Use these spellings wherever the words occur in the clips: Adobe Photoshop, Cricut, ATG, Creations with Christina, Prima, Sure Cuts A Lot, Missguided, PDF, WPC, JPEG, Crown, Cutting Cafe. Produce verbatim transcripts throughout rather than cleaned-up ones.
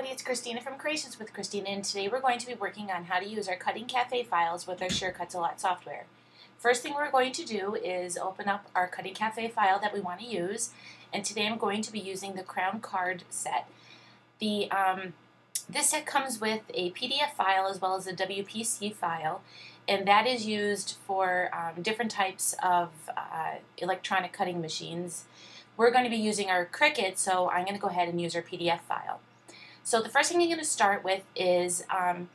everybody, it's Christina from Creations with Christina, and today we're going to be working on how to use our Cutting Cafe files with our Sure Cuts A Lot software. First thing we're going to do is open up our Cutting Cafe file that we want to use, and today I'm going to be using the Crown Card set. The, um, this set comes with a P D F file as well as a W P C file, and that is used for um, different types of uh, electronic cutting machines. We're going to be using our Cricut, so I'm going to go ahead and use our P D F file. So the first thing I'm going to start with is um,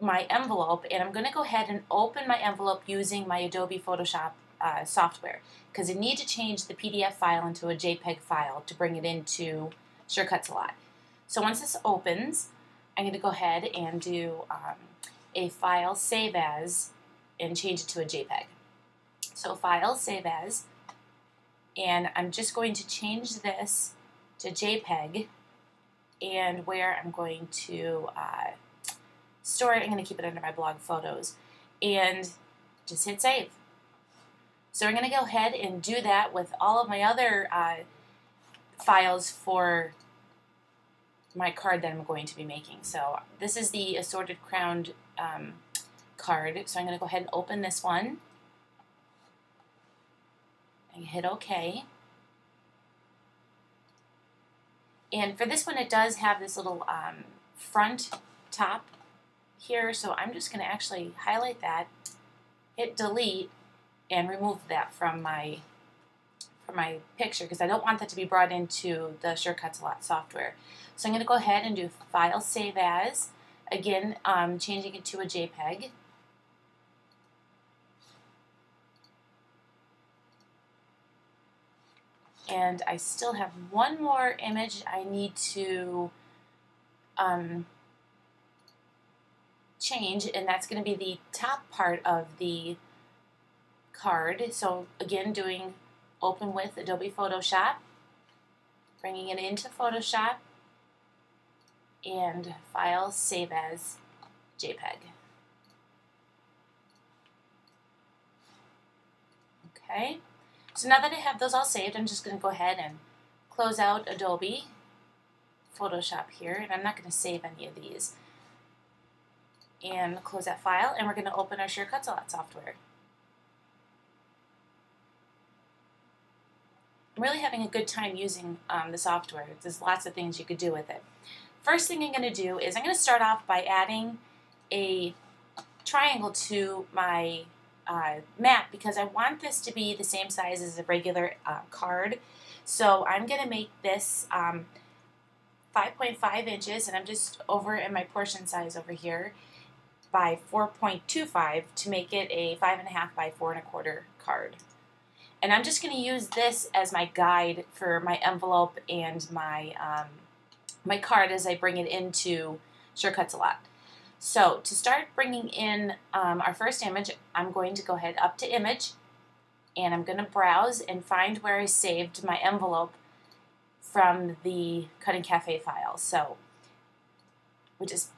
my envelope, and I'm going to go ahead and open my envelope using my Adobe Photoshop uh, software, because I need to change the P D F file into a JPEG file to bring it into Sure Cuts A Lot. So once this opens, I'm going to go ahead and do um, a file save as and change it to a JPEG. So file save as. And I'm just going to change this to JPEG, and where I'm going to uh, store it, I'm going to keep it under my blog photos, and just hit save. So I'm going to go ahead and do that with all of my other uh, files for my card that I'm going to be making. So this is the assorted crowned um, card, so I'm going to go ahead and open this one. And hit OK. And for this one, it does have this little um, front top here, so I'm just going to actually highlight that, hit delete, and remove that from my from my picture, because I don't want that to be brought into the Sure Cuts A Lot software. So I'm going to go ahead and do File Save As, again um, changing it to a JPEG. And I still have one more image I need to um, change, and that's going to be the top part of the card. So again, doing open with Adobe Photoshop, bringing it into Photoshop, and file save as JPEG. Okay. So now that I have those all saved, I'm just going to go ahead and close out Adobe Photoshop here, and I'm not going to save any of these. And close that file, and we're going to open our Sure Cuts A Lot software. I'm really having a good time using um, the software. There's lots of things you could do with it. First thing I'm going to do is I'm going to start off by adding a triangle to my Uh, map, because I want this to be the same size as a regular uh, card. So I'm going to make this um, five point five inches, and I'm just over in my portion size over here by four point two five to make it a five and a half by four and a quarter card. And I'm just going to use this as my guide for my envelope and my um, my card as I bring it into Sure Cuts A Lot. So to start bringing in um, our first image, I'm going to go ahead up to image, and I'm going to browse and find where I saved my envelope from the Cutting Cafe file. So we just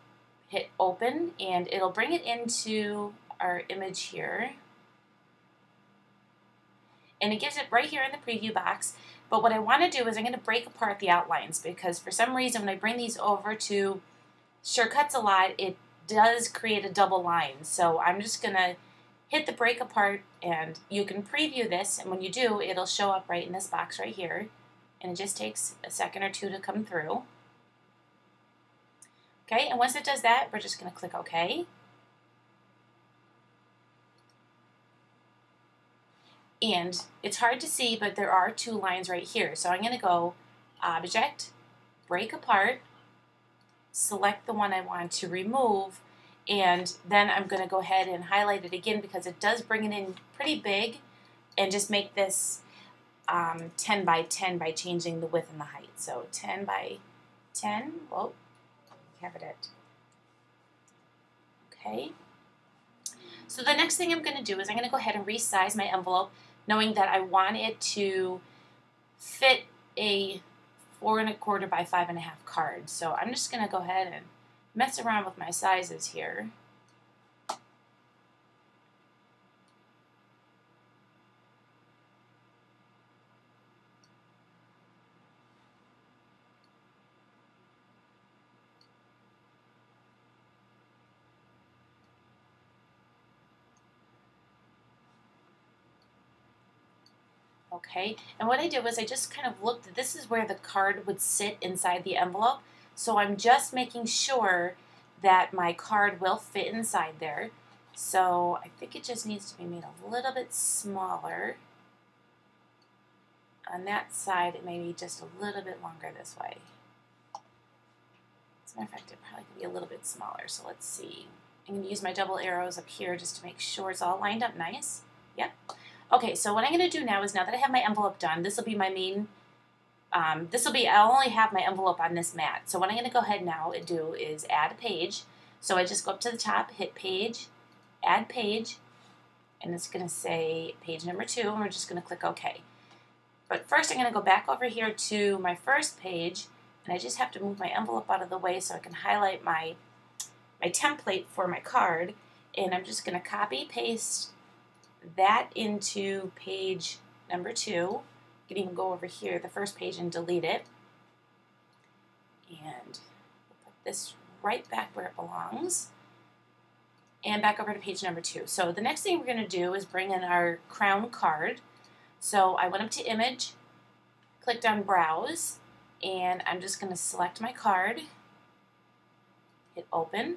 hit open, and it'll bring it into our image here. And it gives it right here in the preview box. But what I want to do is I'm going to break apart the outlines, because for some reason when I bring these over to Sure Cuts A Lot, it does create a double line. So I'm just going to hit the break apart, and you can preview this, and when you do, it'll show up right in this box right here, and it just takes a second or two to come through. Okay, and once it does that, we're just going to click OK. And it's hard to see, but there are two lines right here. So I'm going to go Object, Break Apart, select the one I want to remove, and then I'm going to go ahead and highlight it again, because it does bring it in pretty big, and just make this um, ten by ten by changing the width and the height. So ten by ten, whoa, have it at, okay. So the next thing I'm going to do is I'm going to go ahead and resize my envelope, knowing that I want it to fit a four and a quarter by five and a half card. So I'm just going to go ahead and mess around with my sizes here. Okay, and what I did was I just kind of looked, this is where the card would sit inside the envelope, so I'm just making sure that my card will fit inside there. So I think it just needs to be made a little bit smaller. On that side, it may be just a little bit longer this way. As a matter of fact, it probably could be a little bit smaller, so let's see. I'm going to use my double arrows up here just to make sure it's all lined up nice. Yep. Okay, so what I'm going to do now is, now that I have my envelope done, this will be my main, um, this will be, I'll only have my envelope on this mat. So what I'm going to go ahead now and do is add a page. So I just go up to the top, hit page, add page, and it's going to say page number two, and we're just going to click OK. But first I'm going to go back over here to my first page, and I just have to move my envelope out of the way so I can highlight my, my template for my card, and I'm just going to copy, paste that into page number two. You can even go over here, the first page, and delete it. And put this right back where it belongs. And back over to page number two. So the next thing we're going to do is bring in our crown card. So I went up to Image, clicked on Browse, and I'm just going to select my card, hit Open.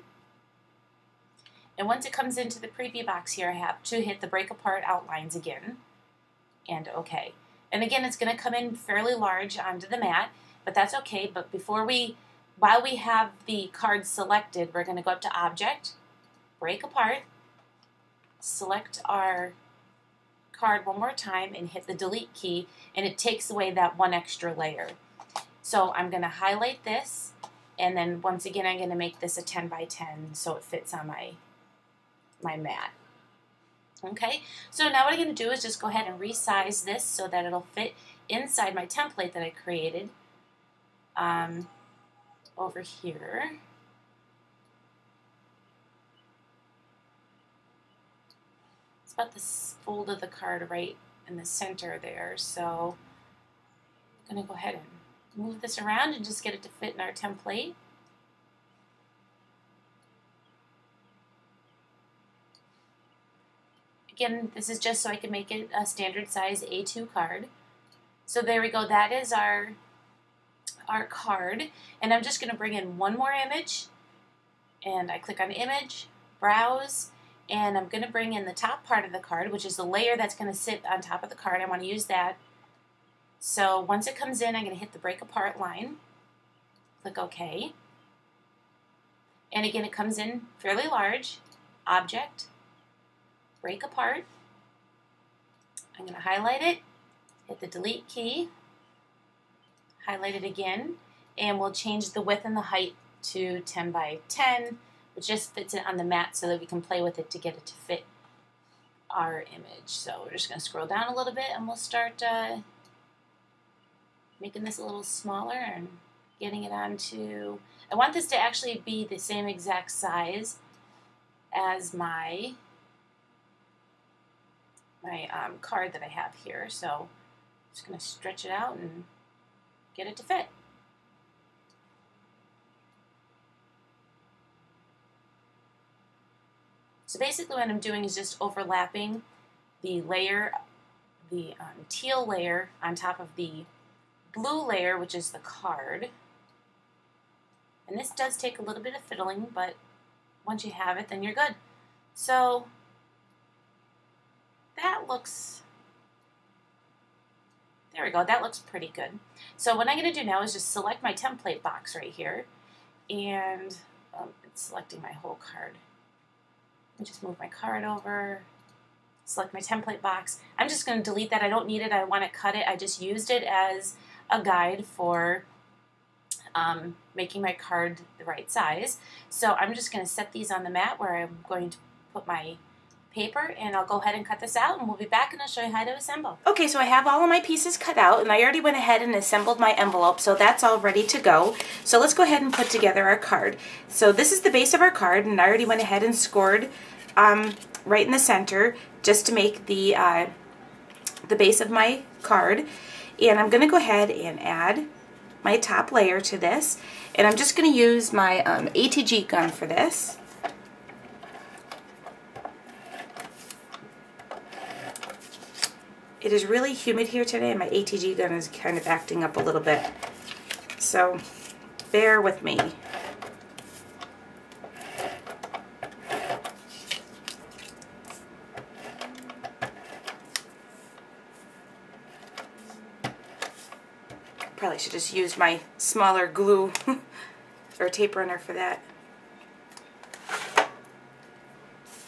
And once it comes into the preview box here, I have to hit the break apart outlines again, and OK. And again, it's going to come in fairly large onto the mat, but that's OK. But before we, while we have the card selected, we're going to go up to Object, break apart, select our card one more time, and hit the delete key, and it takes away that one extra layer. So I'm going to highlight this, and then once again, I'm going to make this a ten by ten so it fits on my my mat. Okay, so now what I'm going to do is just go ahead and resize this so that it'll fit inside my template that I created um, over here. It's about the fold of the card right in the center there, so I'm going to go ahead and move this around and just get it to fit in our template. Again, this is just so I can make it a standard size A two card. So there we go, that is our, our card. And I'm just going to bring in one more image. And I click on Image, Browse, and I'm going to bring in the top part of the card, which is the layer that's going to sit on top of the card. I want to use that. So once it comes in, I'm going to hit the break apart line, click OK. And again, it comes in fairly large, Object, break apart. I'm going to highlight it, hit the delete key, highlight it again, and we'll change the width and the height to ten by ten, which just fits it on the mat so that we can play with it to get it to fit our image. So we're just going to scroll down a little bit, and we'll start uh, making this a little smaller and getting it onto... I want this to actually be the same exact size as my... my um, card that I have here, so I'm just going to stretch it out and get it to fit. So basically what I'm doing is just overlapping the layer, the um, teal layer on top of the blue layer, which is the card. And this does take a little bit of fiddling, but once you have it, then you're good. So that looks, there we go, that looks pretty good. So what I'm going to do now is just select my template box right here, and um, it's selecting my whole card. Let me just move my card over, select my template box. I'm just going to delete that. I don't need it. I want to cut it. I just used it as a guide for um, making my card the right size. So I'm just going to set these on the mat where I'm going to put my paper, and I'll go ahead and cut this out, and we'll be back, and I'll show you how to assemble. Okay, so I have all of my pieces cut out, and I already went ahead and assembled my envelope, so that's all ready to go. So let's go ahead and put together our card. So this is the base of our card, and I already went ahead and scored um, right in the center just to make the, uh, the base of my card. And I'm going to go ahead and add my top layer to this, and I'm just going to use my um, A T G gun for this. It is really humid here today, and my A T G gun is kind of acting up a little bit. So bear with me. Probably should just use my smaller glue or tape runner for that.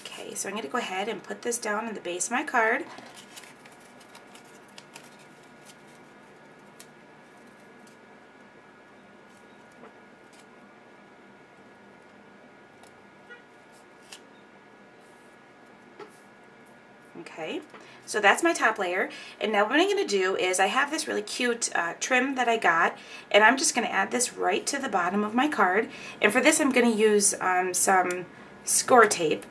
Okay, so I'm going to go ahead and put this down in the base of my card. Okay, so that's my top layer, and now what I'm going to do is I have this really cute uh, trim that I got, and I'm just going to add this right to the bottom of my card. And for this I'm going to use um, some score tape,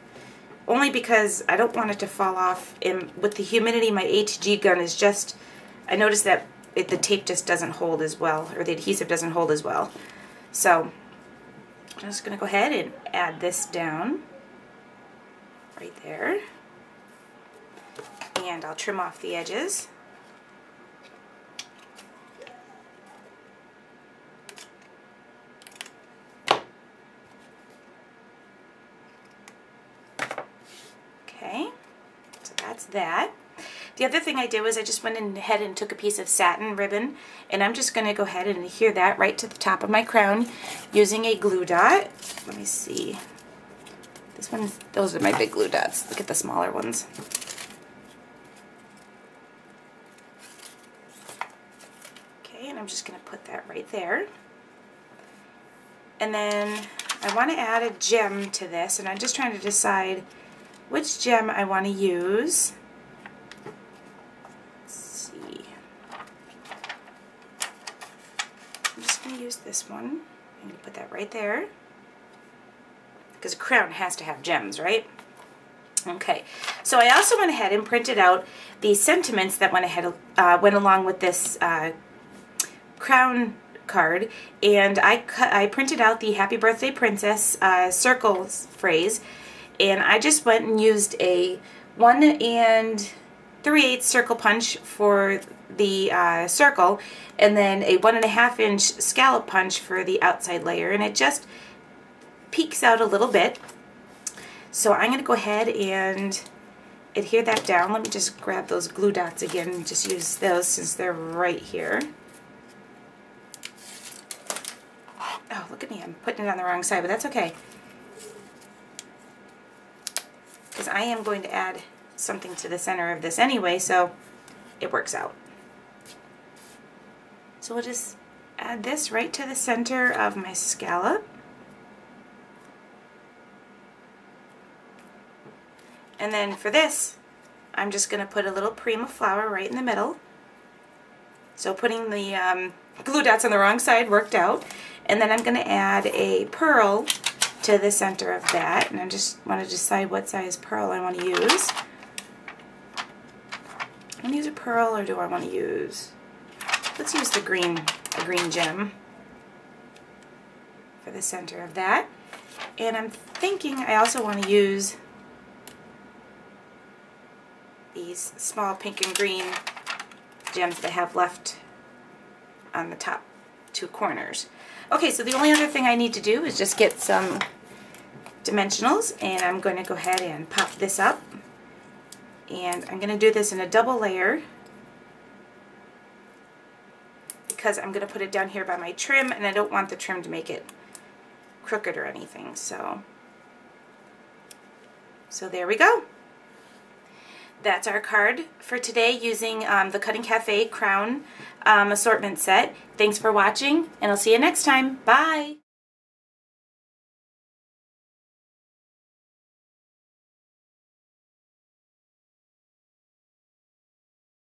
only because I don't want it to fall off. And with the humidity, my A T G gun is just, I noticed that it, the tape just doesn't hold as well, or the adhesive doesn't hold as well. So I'm just going to go ahead and add this down right there. And I'll trim off the edges. Okay, so that's that. The other thing I did was I just went ahead and took a piece of satin ribbon, and I'm just going to go ahead and adhere that right to the top of my crown using a glue dot. Let me see. This one, those are my big glue dots. Look at the smaller ones. I'm just going to put that right there. And then I want to add a gem to this, and I'm just trying to decide which gem I want to use. Let's see. I'm just going to use this one. I'm going to put that right there, because a crown has to have gems, right? Okay, so I also went ahead and printed out the sentiments that went ahead uh, went along with this uh, crown card, and I cut, I printed out the Happy Birthday Princess uh, circle phrase, and I just went and used a one and three-eighths circle punch for the uh, circle, and then a one and a half inch scallop punch for the outside layer, and it just peeks out a little bit. So I'm going to go ahead and adhere that down. Let me just grab those glue dots again and just use those since they're right here. Oh, look at me, I'm putting it on the wrong side, but that's okay, because I am going to add something to the center of this anyway, so it works out. So we'll just add this right to the center of my scallop. And then for this, I'm just going to put a little Prima flower right in the middle. So putting the um, glue dots on the wrong side worked out. And then I'm going to add a pearl to the center of that, and I just want to decide what size pearl I want to use. I'm going to use a pearl, or do I want to use? Let's use the green, the green gem for the center of that. And I'm thinking I also want to use these small pink and green gems that I have left on the top two corners. Okay, so the only other thing I need to do is just get some dimensionals, and I'm going to go ahead and pop this up. And I'm going to do this in a double layer, because I'm going to put it down here by my trim, and I don't want the trim to make it crooked or anything. So, so there we go. That's our card for today using um, the Cutting Cafe Crown um, Assortment Set. Thanks for watching, and I'll see you next time. Bye!